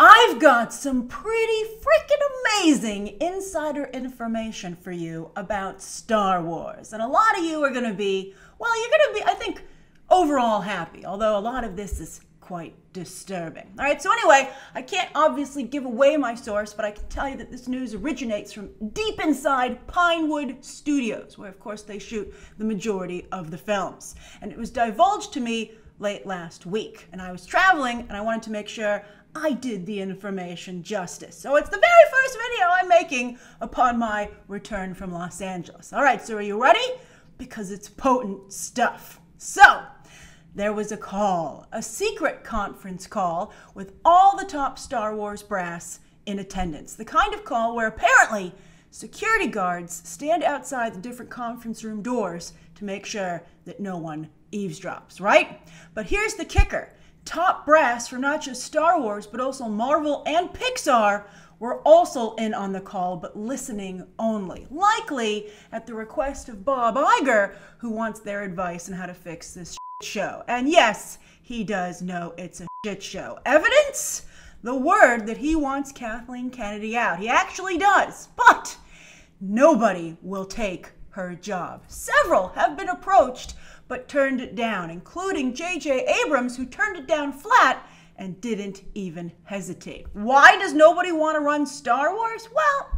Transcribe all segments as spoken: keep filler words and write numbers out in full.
I've got some pretty freaking amazing insider information for you about Star Wars. And a lot of you are going to be, well, you're going to be, I think, overall happy, although a lot of this is quite disturbing. All right, so anyway, I can't obviously give away my source, but I can tell you that this news originates from deep inside Pinewood Studios, where, of course, they shoot the majority of the films. And it was divulged to me late last week, and I was traveling, and I wanted to make sure I did the information justice. So it's the very first video I'm making upon my return from Los Angeles. All right, so are you ready? Because it's potent stuff. So there was a call, a secret conference call with all the top Star Wars brass in attendance. The kind of call where apparently security guards stand outside the different conference room doors to make sure that no one eavesdrops, right? But here's the kicker. Top brass from not just Star Wars, but also Marvel and Pixar were also in on the call, but listening only, likely at the request of Bob Iger, who wants their advice on how to fix this shit show. And yes, he does know it's a shit show. Evidence? The word that he wants Kathleen Kennedy out. He actually does, but nobody will take her job. Several have been approached but turned it down, including J J Abrams, who turned it down flat and didn't even hesitate. Why does nobody want to run Star Wars? Well,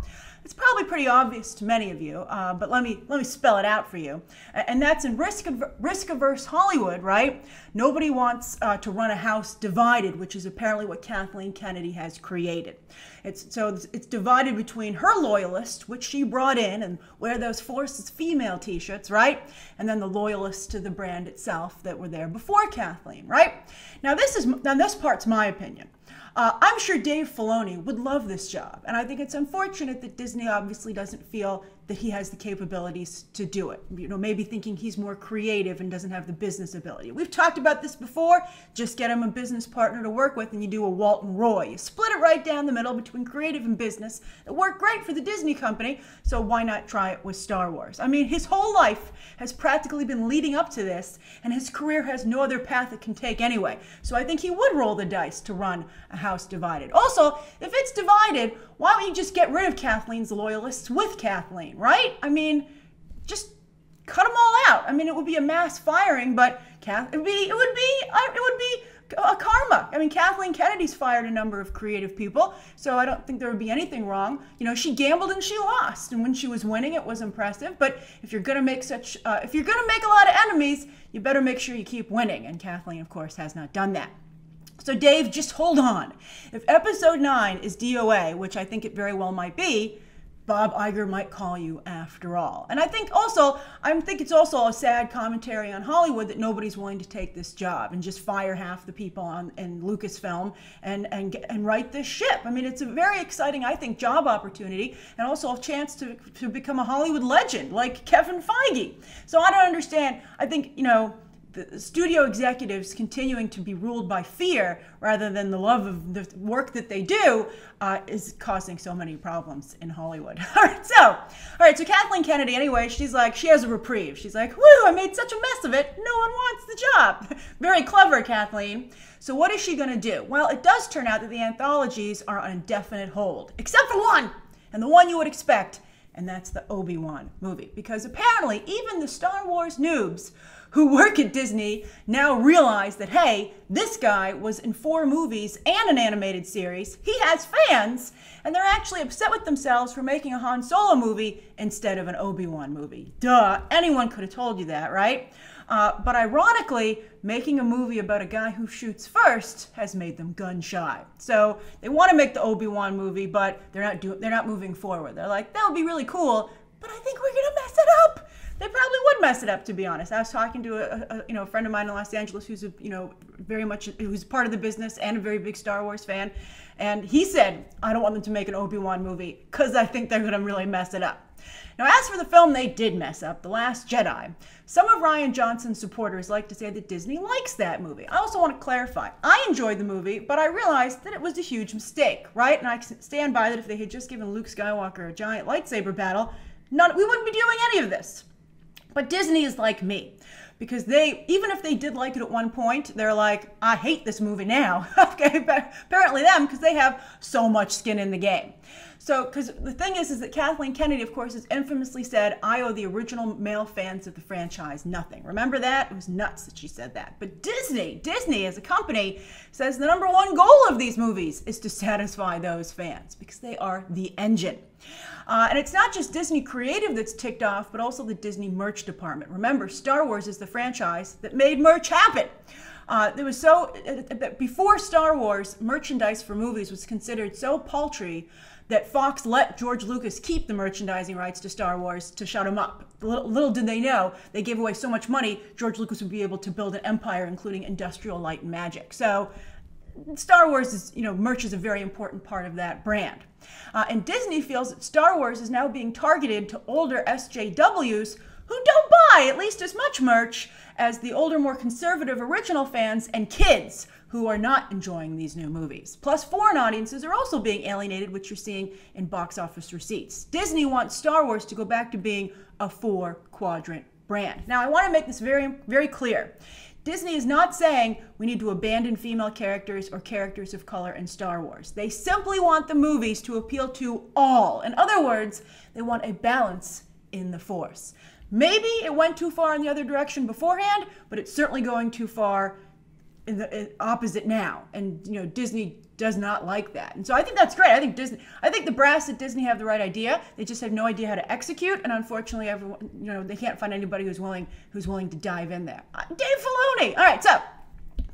it's probably pretty obvious to many of you, uh, but let me let me spell it out for you. And that's in risk aver- risk-averse Hollywood, right? Nobody wants uh, to run a house divided, which is apparently what Kathleen Kennedy has created. It's so it's divided between her loyalists, which she brought in and wear those Forces Female t-shirts, right? And then the loyalists to the brand itself that were there before Kathleen, right? Now this is now this part's my opinion. Uh, I'm sure Dave Filoni would love this job, and I think it's unfortunate that Disney obviously doesn't feel that he has the capabilities to do it. You know, maybe thinking he's more creative and doesn't have the business ability. We've talked about this before. Just get him a business partner to work with, and you do a Walt and Roy. You split it right down the middle between creative and business. It worked great for the Disney company, so why not try it with Star Wars? I mean, his whole life has practically been leading up to this, and his career has no other path it can take anyway. So I think he would roll the dice to run a house divided. Also, if it's divided, why don't you just get rid of Kathleen's loyalists with Kathleen, right? I mean, just cut them all out. I mean, it would be a mass firing, but Kath, it would be, it would be, it would be a karma. I mean, Kathleen Kennedy's fired a number of creative people, so I don't think there would be anything wrong. You know, she gambled and she lost, and when she was winning, it was impressive. But if you're gonna make such, uh, if you're gonna make a lot of enemies, you better make sure you keep winning. And Kathleen, of course, has not done that. So Dave, just hold on. If episode nine is D O A, which I think it very well might be, Bob Iger might call you after all. And I think also, I think it's also a sad commentary on Hollywood that nobody's willing to take this job and just fire half the people on in Lucasfilm and and and right this ship. I mean, it's a very exciting, I think, job opportunity and also a chance to to become a Hollywood legend like Kevin Feige. So I don't understand. I think, you know, the studio executives continuing to be ruled by fear rather than the love of the work that they do uh, is causing so many problems in Hollywood. All right, so, all right, so Kathleen Kennedy, anyway, she's like, she has a reprieve. She's like, woo, I made such a mess of it. No one wants the job. Very clever, Kathleen. So what is she gonna do? Well, it does turn out that the anthologies are on indefinite hold, except for one, and the one you would expect, and that's the Obi-Wan movie. Because apparently even the Star Wars noobs who work at Disney now realize that, hey, this guy was in four movies and an animated series. He has fans, and they're actually upset with themselves for making a Han Solo movie instead of an Obi-Wan movie. Duh, anyone could have told you that, right? Uh, but ironically, making a movie about a guy who shoots first has made them gun shy. So they want to make the Obi-Wan movie, but they're not doing, they're not moving forward. They're like, that would be really cool, but I think we're gonna mess it up. They probably would mess it up, to be honest. I was talking to a, a you know a friend of mine in Los Angeles who's a, you know very much who's part of the business and a very big Star Wars fan, and he said, I don't want them to make an Obi-Wan movie because I think they're gonna really mess it up. Now, as for the film they did mess up, The Last Jedi, some of Rian Johnson's supporters like to say that Disney likes that movie. I also want to clarify, I enjoyed the movie, but I realized that it was a huge mistake, right? And I stand by that if they had just given Luke Skywalker a giant lightsaber battle, none, we wouldn't be doing any of this. But Disney is like me. because they, even if they did like it at one point, they're like, I hate this movie now. Okay, but apparently them, because they have so much skin in the game. So, because the thing is, is that Kathleen Kennedy, of course, has infamously said, I owe the original male fans of the franchise nothing. Remember that? It was nuts that she said that. But Disney, Disney as a company, says the number one goal of these movies is to satisfy those fans because they are the engine. Uh, and it's not just Disney Creative that's ticked off, but also the Disney merch department. Remember, Star Wars is the franchise that made merch happen. Uh, there was so, uh, before Star Wars, merchandise for movies was considered so paltry that Fox let George Lucas keep the merchandising rights to Star Wars to shut him up. Little, little did they know, they gave away so much money, George Lucas would be able to build an empire, including Industrial Light and Magic. So Star Wars is, you know, merch is a very important part of that brand. Uh, and Disney feels that Star Wars is now being targeted to older S J Ws who don't buy at least as much merch as the older, more conservative original fans and kids who are not enjoying these new movies. Plus, foreign audiences are also being alienated, which you're seeing in box office receipts. Disney wants Star Wars to go back to being a four-quadrant brand. Now, I want to make this very, very clear. Disney is not saying we need to abandon female characters or characters of color in Star Wars. They simply want the movies to appeal to all. In other words, they want a balance in the force. Maybe it went too far in the other direction beforehand, but it's certainly going too far in the in opposite now. And, you know, Disney does not like that. And so I think that's great. I think Disney, I think the brass at Disney have the right idea. They just have no idea how to execute. And unfortunately, everyone, you know, they can't find anybody who's willing, who's willing to dive in there. Dave Filoni. All right. So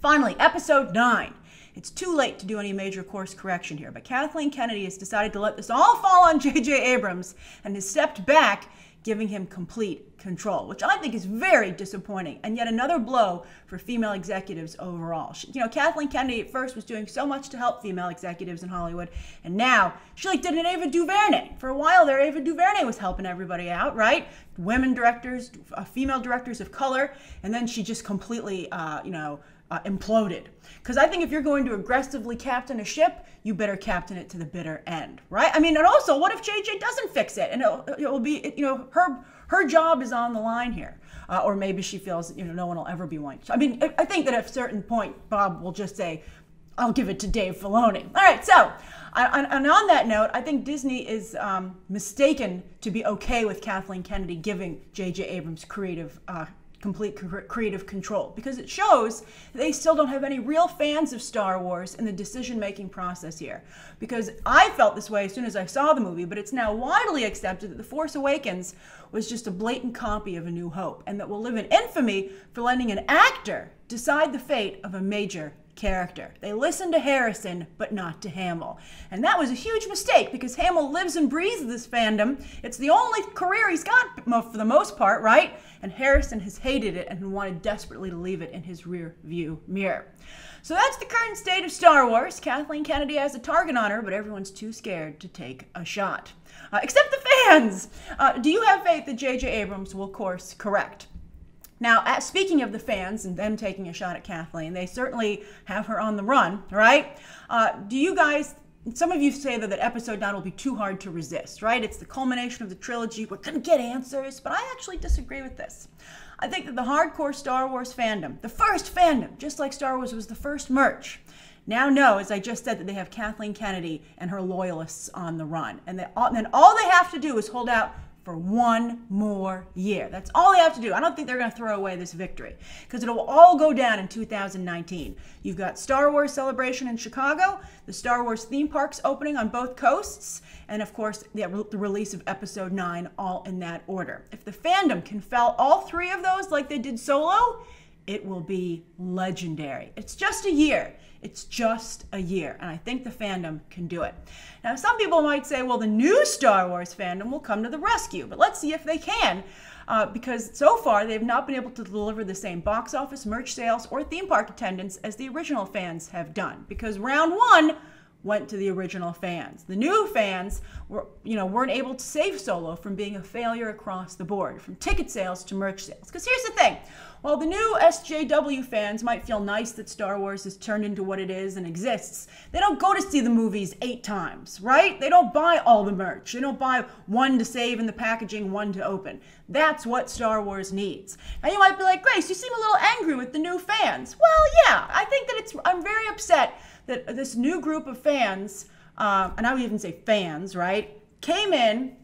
finally, episode nine. It's too late to do any major course correction here, but Kathleen Kennedy has decided to let this all fall on J J Abrams and has stepped back, giving him complete control, which I think is very disappointing and yet another blow for female executives overall. She, you know, Kathleen Kennedy at first was doing so much to help female executives in Hollywood, and now she like did an Ava DuVernay. For a while there, Ava DuVernay was helping everybody out, right? Women directors, uh, female directors of color, and then she just completely, uh, you know, Uh, imploded. Because I think if you're going to aggressively captain a ship, you better captain it to the bitter end, right? I mean, and also, what if J J doesn't fix it? And it'll, it'll be, you know, her her job is on the line here. Uh, or maybe she feels, you know, no one will ever be one. I mean, I think that at a certain point, Bob will just say, I'll give it to Dave Filoni. All right, so, and on that note, I think Disney is um, mistaken to be okay with Kathleen Kennedy giving J J Abrams creative uh complete creative control, because it shows they still don't have any real fans of Star Wars in the decision-making process here. Because I felt this way as soon as I saw the movie, but it's now widely accepted that The Force Awakens was just a blatant copy of A New Hope, and that we'll live in infamy for letting an actor decide the fate of a major character. They listened to Harrison, but not to Hamill. And that was a huge mistake, because Hamill lives and breathes this fandom. It's the only career he's got for the most part, right? And Harrison has hated it and wanted desperately to leave it in his rear view mirror. So that's the current state of Star Wars. Kathleen Kennedy has a target on her, but everyone's too scared to take a shot. Uh, except the fans! Uh, do you have faith that J J Abrams will course correct? Now, speaking of the fans and them taking a shot at Kathleen, they certainly have her on the run, right? Uh, do you guys, some of you say that, that episode nine will be too hard to resist, right? It's the culmination of the trilogy. We're going to get answers, but I actually disagree with this. I think that the hardcore Star Wars fandom, the first fandom, just like Star Wars was the first merch, now know, as I just said, that they have Kathleen Kennedy and her loyalists on the run. And then all, then all they have to do is hold out for one more year. That's all they have to do. I don't think they're going to throw away this victory, because it'll all go down in two thousand nineteen. You've got Star Wars Celebration in Chicago, the Star Wars theme parks opening on both coasts, and of course the, re the release of Episode nine, all in that order. If the fandom can fell all three of those like they did Solo, it will be legendary. It's just a year. It's just a year, and I think the fandom can do it. Now, some people might say, well, the new Star Wars fandom will come to the rescue, but let's see if they can, uh, because so far they've not been able to deliver the same box office, merch sales, or theme park attendance as the original fans have done, because round one went to the original fans. The new fans were, you know, weren't able to save Solo from being a failure across the board, from ticket sales to merch sales. Because here's the thing, while the new S J W fans might feel nice that Star Wars has turned into what it is and exists, they don't go to see the movies eight times, right? They don't buy all the merch. They don't buy one to save in the packaging, one to open. That's what Star Wars needs. Now you might be like, Grace, you seem a little angry with the new fans. Well, yeah, I think that it's, I'm very upset that this new group of fans, uh, and I would even say fans, right, came in,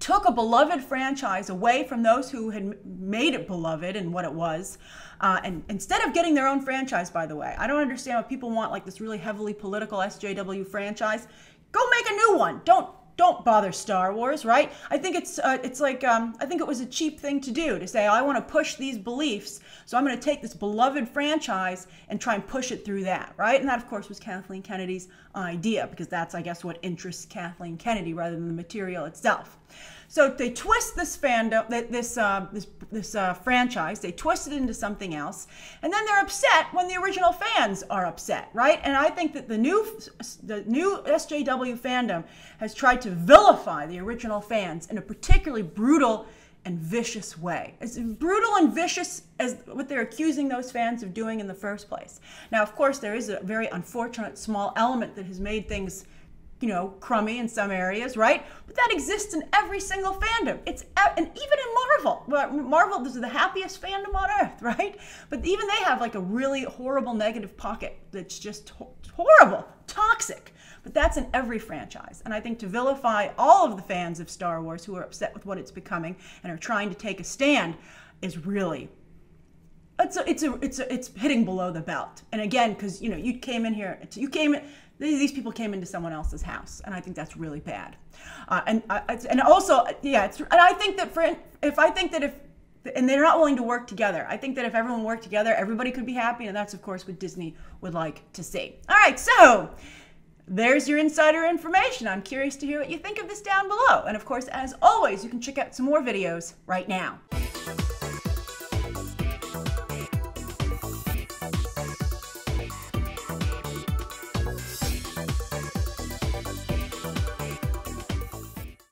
took a beloved franchise away from those who had made it beloved and what it was, uh, and instead of getting their own franchise, by the way. I don't understand what people want, like this really heavily political S J W franchise. Go make a new one. Don't Don't bother Star Wars, right? I think it's uh, it's like, um, I think it was a cheap thing to do, to say, I want to push these beliefs, so I'm going to take this beloved franchise and try and push it through that, right? And that, of course, was Kathleen Kennedy's idea, because that's, I guess, what interests Kathleen Kennedy rather than the material itself. So they twist this fandom, this uh, this this uh, franchise, they twist it into something else, and then they're upset when the original fans are upset, right? And I think that the new the new S J W fandom has tried to vilify the original fans in a particularly brutal and vicious way. As brutal and vicious as what they're accusing those fans of doing in the first place. Now, of course, there is a very unfortunate small element that has made things, you know, crummy in some areas, right? But that exists in every single fandom. It's, and even in Marvel. Marvel, this is the happiest fandom on earth, right? But even they have like a really horrible negative pocket that's just horrible, toxic. But that's in every franchise. And I think to vilify all of the fans of Star Wars who are upset with what it's becoming and are trying to take a stand is really, it's a, it's a, it's a, it's hitting below the belt. And again, because, you know, you came in here, you came in, these people came into someone else's house, and I think that's really bad. Uh, and uh, and also, yeah, it's, and I think that for, if I think that if, and they're not willing to work together. I think that if everyone worked together, everybody could be happy, and that's, of course, what Disney would like to see. All right, so there's your insider information. I'm curious to hear what you think of this down below. And of course, as always, you can check out some more videos right now.